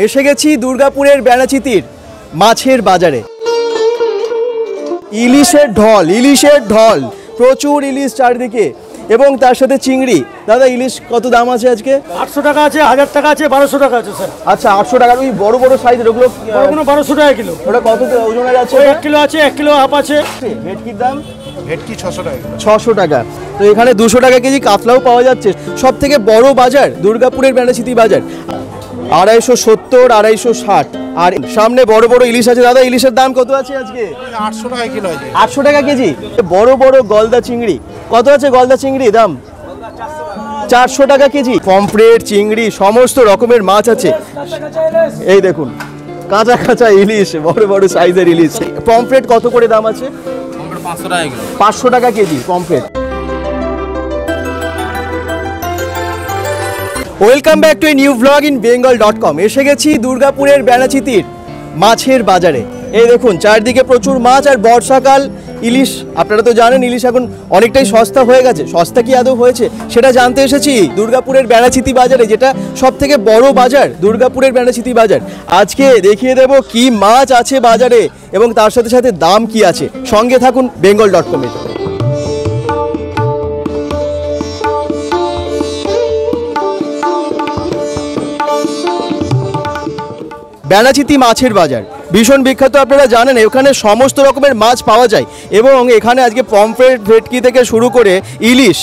एसे गेছি दुर्गापुरेर बेनाचितिर माछेर बाजारे। इलिशेर ढल प्रचुर इलिश चारिदिके एबं तार साथे चिंगड़ी। दादा इलिश कत दाम आछे आजके? 800 टाका आछे, 1000 टाका आछे, 1200 टाका आछे सर। अच्छा 800 टाका ओई बड़ बड़ साइजेर ओगुलो ओगुलो 1200 टाका किलो। ओটা কত ওজনের আছে? 1 কিলো আছে, 1 কিলো হাফ আছে। ভেটকির দাম ভেটকি 600 টাকা কিলো। 600 টাকা তো এখানে 200 টাকা কেজি কাতলাও পাওয়া যাচ্ছে। সবথেকে বড় বাজার দুর্গাপুরের বেনাচিতি বাজার। 270 260 और सामने बड़ बड़ इलिश आछे। दादा इलिशेर दाम कत आछे आजके? 800 टाका किलो आछे। 800 टाका केजी। बड़ बड़ गलदा चिंगड़ी कत आछे? गलदा चिंगड़ी दाम 400 टाका केजी। पमफ्रेट चिंगड़ी समस्त रकमेर माछ आछे। एई देखुन काचा काचा इलिश, बड़ बड़ साइजेर इलिश। पमफ्रेट कत करे दाम आछे? पमफ्रेट 500 टाका किलो। 500 टाका KG pomfret. Welcome back to a new blog in bengal.com। एसे गेছি दुर्गापुरेर बेनाचितिर माछेर बाजारे। ये देखुन चारदिके प्रचुर माछ और बर्षाकाल इलिश। आपनारा तो जानेन इलिश एखन अनेकटाई सस्ता हये गेछे। सस्ता कि आदौ हयेछे सेटा जानते एसेछि दुर्गापुरेर बेनाचिति बाजारे, जेटा सबथेके बड़ बाजार दुर्गापुरेर बेनाचिति बाजार। आजके देखिए देब कि माछ आछे बाजारे एबं तार साथे साथे दाम कि आछे। संगे थाकुन bengal.com ए। बेनाचिति माछेर बाजार भीषण विख्यात, आपनारा जानेन एखाने समस्त रकमेर माछ पावा जाय। एबं एखाने आजके पमफ्रेट भेटकी थेके शुरू करे इलिश,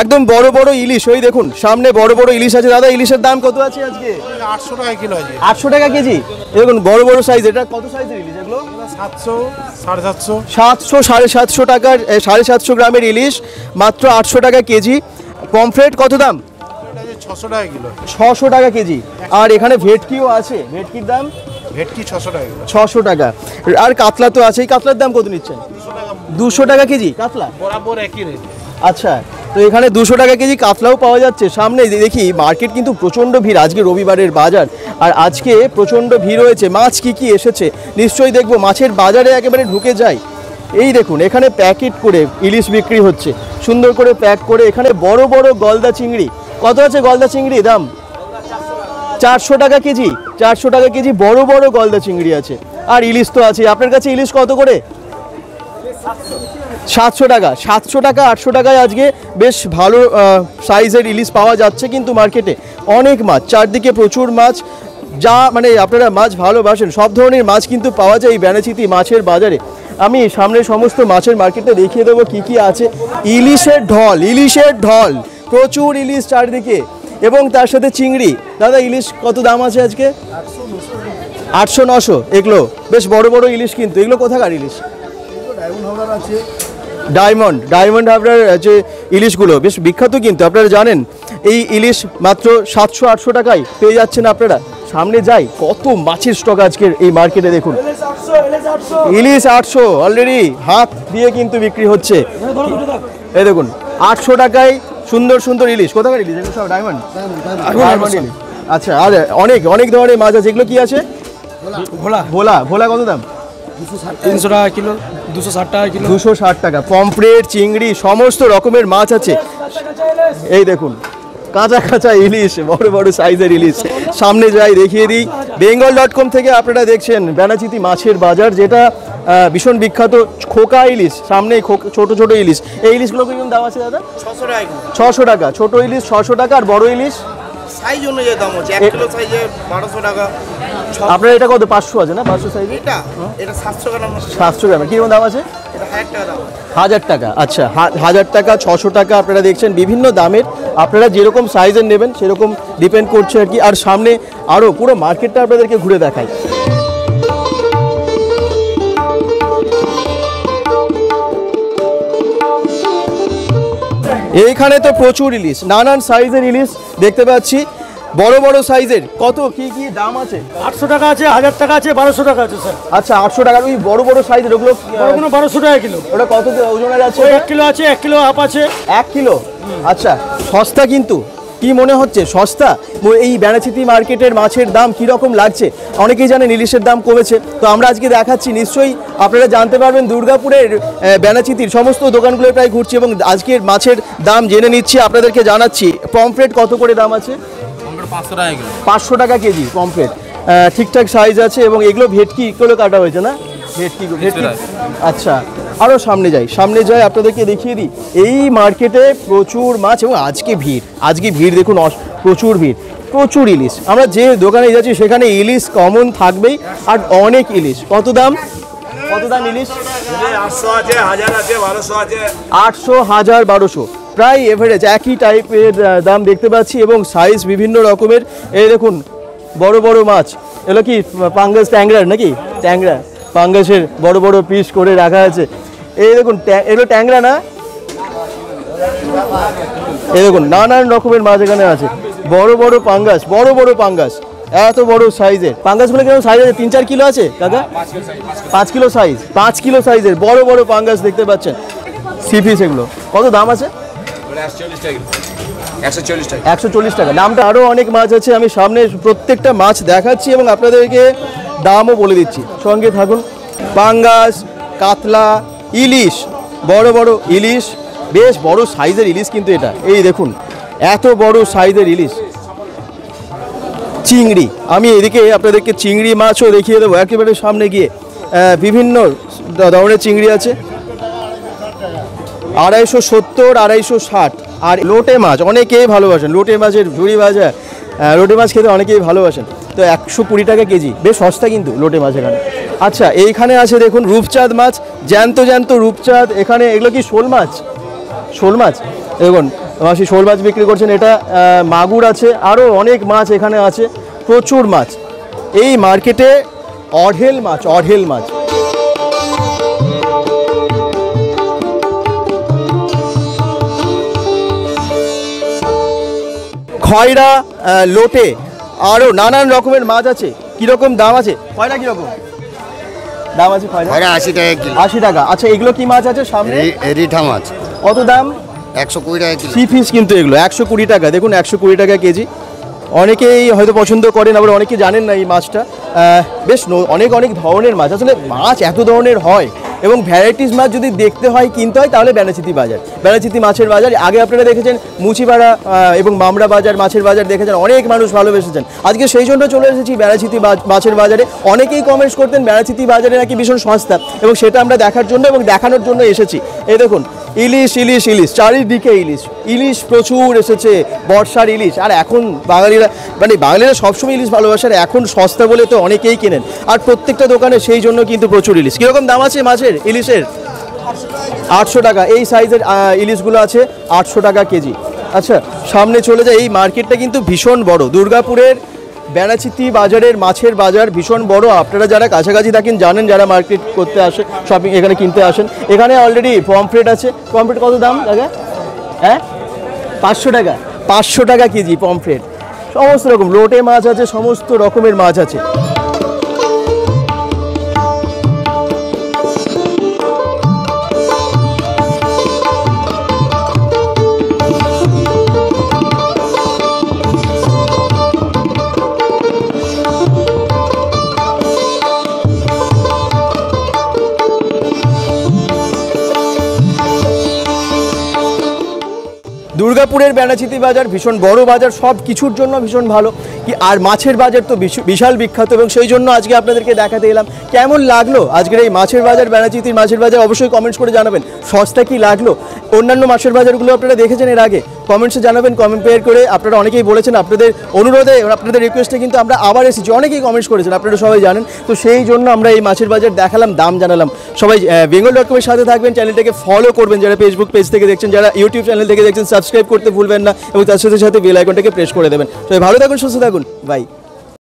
एकदम बड़ बड़ इलिश। ओई देखुन सामने बड़ बड़ इलिश आछे। दादा इलिशेर दाम कत आछे आजके? 800 टाका किलो आछे। 800 टाका केजी। देखुन बड़ बड़ साइज। एटा कत साइजेर इलिश एगुलो? 700 750 700 750 टाका 750 ग्रामेर इलिश मात्र 800 टाका केजी। पमफ्रेट कत दाम? 600 টাকা কিলো। 600 টাকা কেজি। আর এখানে ভেটকিও আছে। ভেটকির দাম ভেটকি 600 টাকা কিলো। 600 টাকা। আর কাতলা তো আছে, এই কাতলার দাম কত নিচ্ছেন? 200 টাকা কেজি কাতলা। বরাবর একই রেট। আচ্ছা তো এখানে 200 টাকা কেজি কাতলাও পাওয়া যাচ্ছে। সামনে দেখি মার্কেট কিন্তু প্রচন্ড ভিড়। আজকে রবিবারের বাজার আর আজকে প্রচন্ড ভিড় হয়েছে। মাছ কি কি এসেছে নিশ্চয়ই দেখবো। মাছের বাজারে একেবারে ঢুকে যায়। এই দেখুন এখানে প্যাকেট করে ইলিশ বিক্রি হচ্ছে, সুন্দর করে প্যাক করে। এখানে বড় বড় গলদা চিংড়ি কত আছে? গলদা চিংড়ি দাম 400 টাকা কেজি। 400 টাকা কেজি বড় বড় গলদা চিংড়ি আছে। আর ইলিশ তো আছে। আপনার কাছে ইলিশ কত করে? 700 টাকা। 700 টাকা 800 টাকায় আজকে বেশ ভালো সাইজের ইলিশ পাওয়া যাচ্ছে। কিন্তু মার্কেটে অনেক মাছ, চারদিকে প্রচুর মাছ। যা মানে আপনারা মাছ ভালোবাসেন সব ধরনের মাছ কিন্তু পাওয়া যায় এই বেনাচিতি মাছের বাজারে। আমি সামনে সমস্ত মাছের মার্কেটে দেখিয়ে দেবো কি কি আছে। ইলিশের ঢল, ইলিশের ঢল প্রচুর ইলিশ চারিদিকে এবং তার সাথে চিংড়ি। দাদা ইলিশ কত দাম আছে আজকে? 800 900 এগুলো বেশ বড় বড় ইলিশ। কিন্তু এগুলো কোথাকার ইলিশ? ডায়মন্ড ডায়মন্ড আপনার যে ইলিশগুলো বেশ বিখ্যাত কিন্তু আপনারা জানেন। এই ইলিশ মাত্র 700 800 টাকায় পেয়ে যাচ্ছেন আপনারা। সামনে যাই, কত মাছের স্টক আজকের এই মার্কেটে দেখুন। ইলিশ 800 অলরেডি হাত দিয়ে কিন্তু বিক্রি হচ্ছে। এই দেখুন 800 টাকায় সুন্দর সুন্দর ইলিশ। কোথাকার ইলিশ সব? ডায়মন্ড ডায়মন্ড ইলিশ। আচ্ছা আর অনেক অনেক ধরনের মাছ আছে। এগুলো কি আছে? ভোলা। ভোলা ভোলা কত দাম? 300 টাকা কিলো। 260 টাকা কিলো। 260 টাকা। পমফ্রেট চিংড়ি সমস্ত রকমের মাছ আছে। এই দেখুন কাঁচা কাঁচা ইলিশ, বড় বড় সাইজের ইলিশ। সামনে যাই দেখিয়ে দিই। bengal.com থেকে আপনারা দেখছেন বেনাচিতি মাছের বাজার, যেটা ভীষণ বিখ্যাত। খোকা ইলিশ সামনে, ছোট ছোট ইলিশ। এই ইলিশগুলো কিরকম দাম আছে দাদা? 600 টাকা। 600 টাকা ছোট ইলিশ 600 টাকা। আর বড় ইলিশ সাইজ অনুযায়ী দাম আছে। 1 কিলো সাইজে 1200 টাকা। আপনার এটা কত? 500 আছে না? 500 সাইজ। এটা এটা 700 গ্রাম। 700 গ্রাম। কিরকম দাম আছে? এটা 1000 টাকা দাম। 1000 টাকা। আচ্ছা 1000 টাকা 600 টাকা আপনারা দেখছেন বিভিন্ন দামের। আপনারা যেরকম সাইজের নেবেন সেরকম ডিপেন্ড করছে আর কি। আর সামনে আরও পুরো মার্কেটটা আপনাদেরকে ঘুরে দেখাই। এইখানে তো প্রচুর ইলিশ, নানান সাইজের ইলিশ দেখতে পাচ্ছি। বড় বড় সাইজের কত কি কি দাম আছে? 800 টাকা আছে, 1000 টাকা আছে, 1200 টাকা আছে স্যার। আচ্ছা 800 টাকার ওই বড় বড় সাইজের ওগুলো ওগুলো 1200 টাকা কিলো। ওটা কত ওজনের আছে? 1 কিলো আছে, 1 কিলো হাফ আছে। 1 কিলো। আচ্ছা সস্তা কিন্তু। কি মনে হচ্ছে সস্তা? এই বেনাচিতি মার্কেটের মাছের দাম কি রকম লাগছে? অনেকেই জানেন ইলিশের দাম কমেছে, তো আমরা আজকে দেখাচ্ছি। নিশ্চয়ই আপনারা জানতে পারবেন। দুর্গাপুরের বেনাচিতির সমস্ত দোকানগুলো প্রায় ঘুরছি এবং আজকের মাছের দাম জেনে নিচ্ছি, আপনাদেরকে জানাচ্ছি। পমফ্রেট কত করে দাম আছে? 500 টাকা কেজি পমফ্রেট। ठीक ठाक साइज आछे एबং এগুলো ভেটকি এগুলো কাটা হয়েছে না ভেটকি ভেটকি আচ্ছা আরো সামনে যাই আপনাদেরকে দেখিয়ে দিই এই মার্কেটে প্রচুর মাছ এবং আজকে ভিড় দেখুন প্রচুর ইলিশ আমরা যে দোকানে যাচ্ছি সেখানে ইলিশ কমন থাকবেই আর অনেক ইলিশ কত দাম ইলিশ 800 আছে 1000 আছে 1200 আছে 800 1000 1200 প্রায় এভারেজ একই টাইপের দাম দেখতে পাচ্ছি এবং সাইজ বিভিন্ন রকমের এই দেখুন বড় বড় মাছ এগুলো কি পাঙ্গাস ট্যাংরা নাকি ট্যাংরা পাঙ্গাসের বড় বড় পিস করে রাখা আছে এই দেখুন এগুলো ট্যাংরা না এই দেখুন নানান রকমের মাছ এখানে আছে বড় বড় পাঙ্গাস এত বড় সাইজের পাঙ্গাসগুলো কেমন সাইজ আছে 3-4 কিলো আছে দাদা 5 কিলো সাইজের বড় পাঙ্গাস দেখতে পাচ্ছেন সি ফিশ এগুলো কত দাম আছে 140 টাকা নামটা আরো অনেক মাছ আছে আমি সামনে প্রত্যেকটা মাছ দেখাচ্ছি এবং আপনাদেরকে দামও বলে দিচ্ছি সঙ্গে থাকুন পাঙ্গাস কাতলা ইলিশ বড় ইলিশ বেশ বড় সাইজের ইলিশ কিন্তু এটা এই দেখুন এত বড় সাইজের ইলিশ চিংড়ি আমি এদিকে আপনাদেরকে চিংড়ি মাছও দেখিয়ে দেবো একেবারে সামনে গিয়ে বিভিন্ন ধরনের চিংড়ি আছে 270 260 আর লোটে মাছ অনেকেই ভালোবাসেন লোটে মাছের ঝুড়ি ভাজা লোটে মাছ খেতে অনেকেই ভালোবাসেন তো 120 টাকা কেজি বেশ সস্তা কিন্তু লোটে মাছ এখানে আচ্ছা এইখানে আছে দেখুন রূপচাঁদ মাছ জ্যান্ত রূপচাঁদ এখানে এগুলো কি শোল মাছ দেখুন মাসি শোল মাছ বিক্রি করছেন এটা মাগুর আছে আরও অনেক মাছ এখানে আছে প্রচুর মাছ এই মার্কেটে অঢেল মাছ খয়রা লোটে আরও নানান রকমের মাছ আছে কীরকম দাম আছে খয়রা কীরকম দাম আছে খয়রা 80 টাকা আচ্ছা এগুলো কি মাছ আছে সামনে রিঠা মাছ কত দাম 120 টাকা কেজি সি ফিশ কিন্তু এগুলো 120 টাকা দেখুন 120 টাকা কেজি অনেকেই হয়তো পছন্দ করেন আবার অনেকে জানেন না এই মাছটা বেশ অনেক ধরনের মাছ আসলে মাছ এত ধরনের হয় এবং ভ্যারাইটিস মাছ যদি দেখতে হয় কিনতে হয় তাহলে বেনাচিতি মাছের বাজার আগে আপনারা দেখেছেন মুচিপাড়া এবং মামরা বাজার মাছের বাজার দেখেছেন অনেক মানুষ ভালোবেসেছেন আজকে সেই জন্য চলে এসেছি বেনাচিতি মাছের বাজারে অনেকেই কমেন্টস করতেন বেনাচিতি বাজারে নাকি ভীষণ সস্তা এবং সেটা আমরা দেখার জন্য এবং দেখানোর জন্য এসেছি এই দেখুন ইলিশ চারিদিকে ইলিশ প্রচুর এসেছে বর্ষার ইলিশ আর এখন বাঙালিরা সবসময় ইলিশ ভালোবাসার এখন সস্তা বলে তো অনেকেই কেনেন আর প্রত্যেকটা দোকানে সেই জন্য কিন্তু প্রচুর ইলিশ কীরকম দাম আছে মাছের ইলিশের 800 টাকা এই সাইজের ইলিশগুলো আছে 800 টাকা কেজি আচ্ছা সামনে চলে যায় এই মার্কেটটা কিন্তু ভীষণ বড় দুর্গাপুরের বেনাচিতি বাজারের মাছের বাজার ভীষণ বড় আপনারা যারা কাছাকাছি থাকেন জানেন যারা মার্কেট করতে আসে শপিং এখানে কিনতে আসেন এখানে অলরেডি পমফ্রেট আছে পমফ্রেট কত দাম দাদা হ্যাঁ 500 টাকা কেজি পমফ্রেট সমস্ত রকম লোটে মাছ আছে সমস্ত রকমের মাছ আছে দুর্গাপুরের বেনাচিতি বাজার ভীষণ বড় বাজার সব কিছুর জন্য ভীষণ ভালো কি আর মাছের বাজার তো বিশাল বিখ্যাত এবং সেই জন্য আজকে আপনাদেরকে দেখাতে এলাম কেমন লাগলো আজকের এই মাছের বাজার বেনাচিতির মাছের বাজার অবশ্যই কমেন্টস করে জানাবেন সস্তা কি লাগলো অন্যান্য মাছের বাজারগুলো আপনারা দেখেছেন এর আগে কমেন্টসে জানাবেন কম্পেয়ার করে আপনারা অনেকেই বলেছেন আপনাদের অনুরোধে আপনাদের রিকোয়েস্টে কিন্তু আমরা আবার এসেছি অনেকেই কমেন্টস করেছেন আপনারা সবাই জানেন তো সেই জন্য আমরা এই মাছের বাজার দেখালাম দাম জানালাম সবাই bengal.com এর সাথে থাকবেন চ্যানেলটাকে ফলো করবেন যারা ফেসবুক পেজ থেকে দেখছেন যারা ইউটিউব চ্যানেল থেকে দেখছেন সাবস্ক্রাইব করতে ভুলবেন না এবং তার সাথে বেল আইকনটাকে প্রেস করে দেবেন সবাই ভালো থাকুন সুস্থ থাকুন বাই।